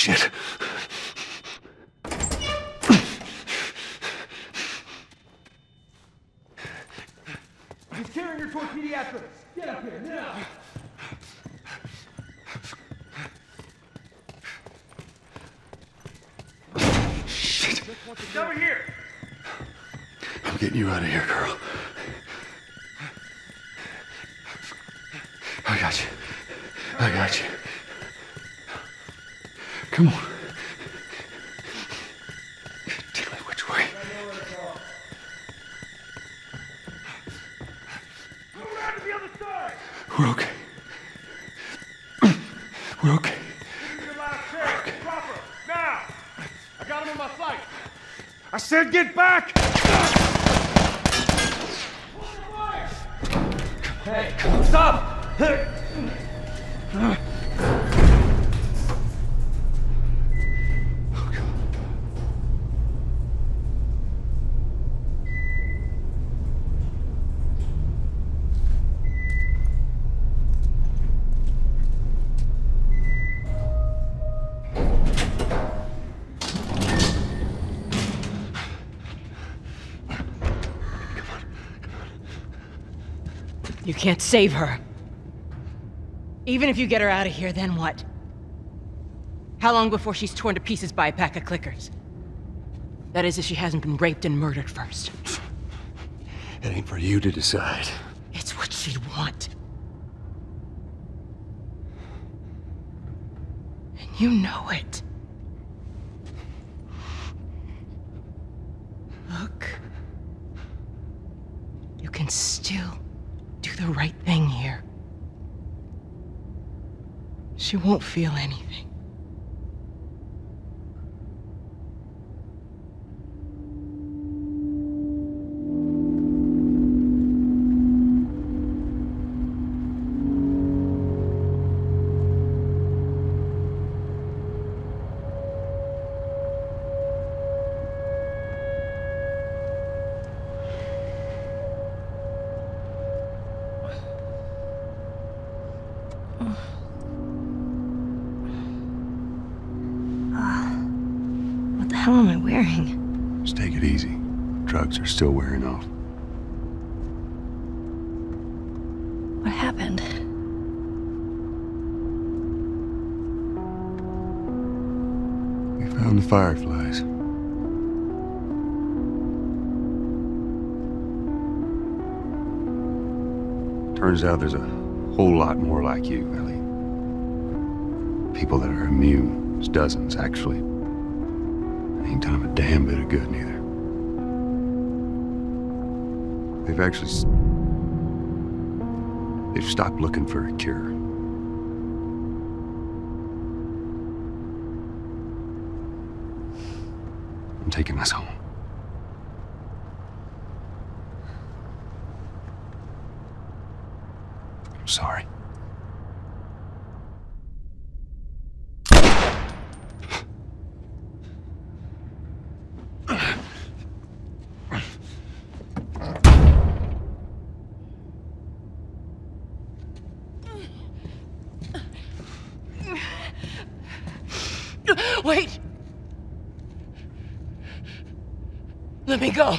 shit. He's carrying her toward pediatrics. Get up here, now! Shit. It's over here! I'm getting you out of here, girl. I got you. I got you. Come on. Tell me which way. Go around to the other side. We're okay. We're okay. This is the last chance. Okay. Proper. Now. I got him on my flight. I said get back. Hey, stop. You can't save her. Even if you get her out of here, then what? How long before she's torn to pieces by a pack of clickers? That is, if she hasn't been raped and murdered first. It ain't for you to decide. It's what she'd want. And you know it. Look. You can still do the right thing here. She won't feel anything. What the hell am I wearing? Just take it easy. Drugs are still wearing off. What happened? We found the Fireflies. Turns out there's a whole lot more like you, Ellie. People that are immune. There's dozens, actually. Ain't done a damn bit of good, neither. They've actually... They've stopped looking for a cure. I'm taking us home. I'm sorry. Wait! Let me go!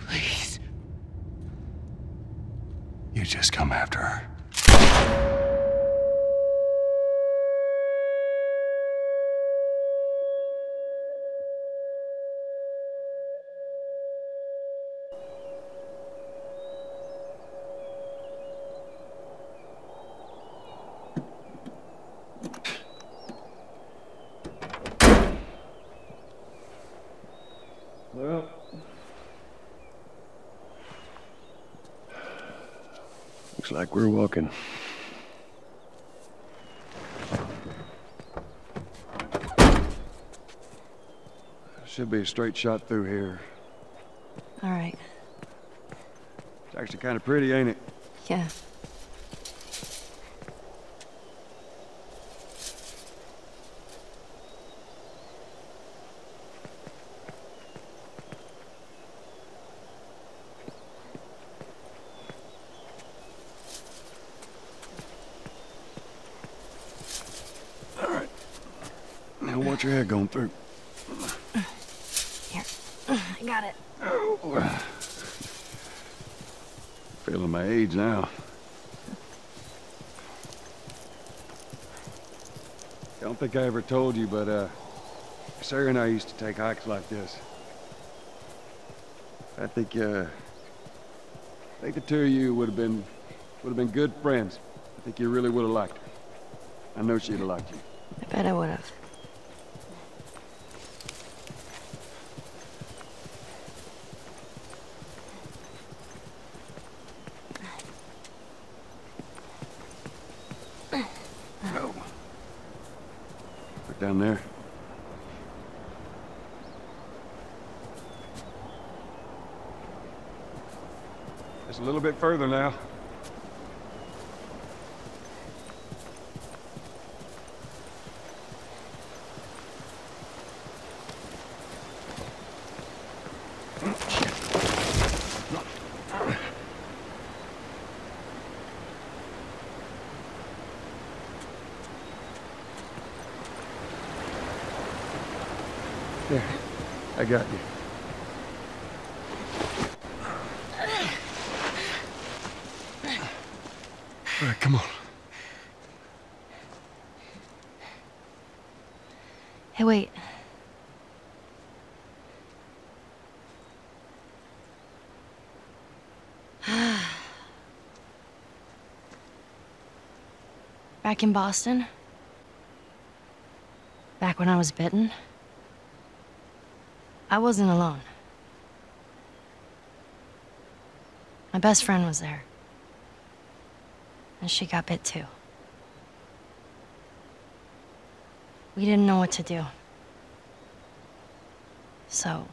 Please. You just come after her. Well, looks like we're walking. Should be a straight shot through here. All right. It's actually kind of pretty, ain't it? Yeah. got your head going through. Here, I got it. Oh. Feeling my age now. I don't think I ever told you, but Sarah and I used to take hikes like this. I think the two of you would have been good friends. I think you really would have liked her. I know she'd have liked you. I bet I would have. Down there. It's a little bit further now. I got you. All right, come on. Hey, wait. Back in Boston? Back when I was bitten? I wasn't alone. My best friend was there. And she got bit too. We didn't know what to do. So,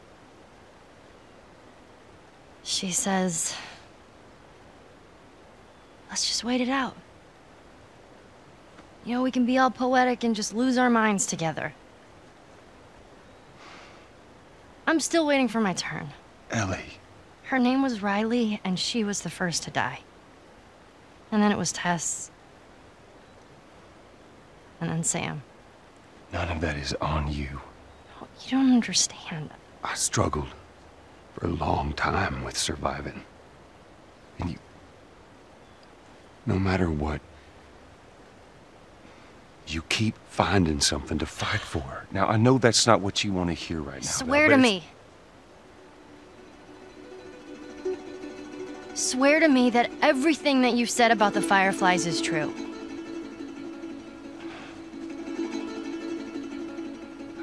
she says, let's just wait it out. You know, we can be all poetic and just lose our minds together. I'm still waiting for my turn. Ellie. Her name was Riley, and she was the first to die. And then it was Tess. And then Sam. None of that is on you. No, you don't understand. I struggled for a long time with surviving. And you... No matter what... You keep finding something to fight for. Now, I know that's not what you want to hear right now. Swear to me. Swear to me that everything that you've said about the Fireflies is true.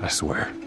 I swear.